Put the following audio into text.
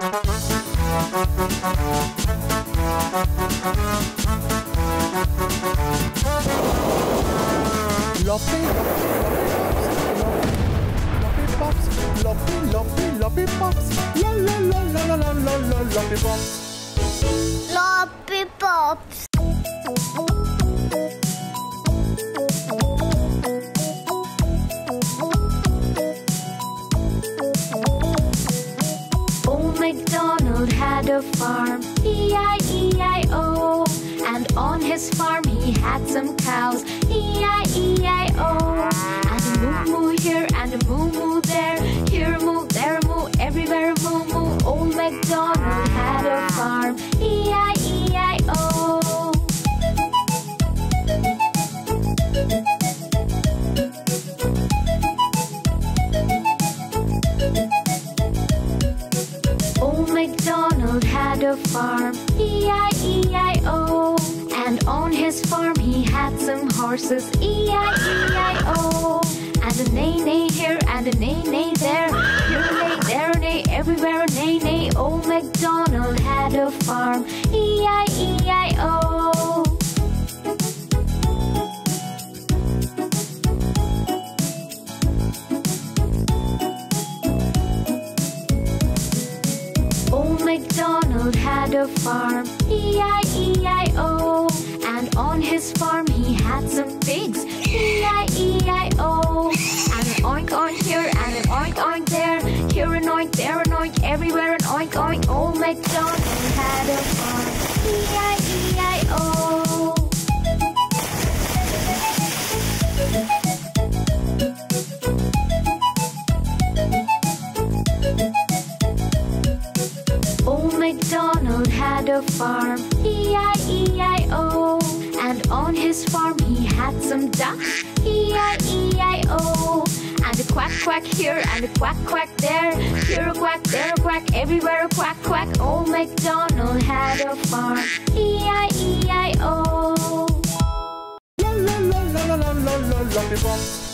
Loppy pops. La la la la la la la Loppy pops. Loppy pops. Old MacDonald had a farm, E-I-E-I-O. And on his farm he had some cows, E-I-E-I-O. And moo-moo here and moo-moo there, here moo, there moo, everywhere moo-moo. Old MacDonald had a farm, E-I-E-I-O. Old MacDonald had a farm, E-I-E-I-O. And on his farm he had some horses, E-I-E-I-O. And a neigh-neigh here and a neigh-neigh there, here neigh, there neigh, everywhere neigh-neigh. Old MacDonald had a farm, E-I-E-I-O. Old MacDonald had a farm, E-I-E-I-O. And on his farm he had some pigs, E-I-E-I-O. And an oink-oink here and an oink-oink there, here an oink, there an oink, everywhere an oink-oink. Old MacDonald had a farm, E-I-E-I-O. MacDonald had a farm, E-I-E-I-O. And on his farm he had some ducks, E-I-E-I-O. And a quack quack here and a quack quack there, here a quack, there a quack, everywhere a quack quack. Old MacDonald had a farm, E-I-E-I-O. La la la la la la la la la.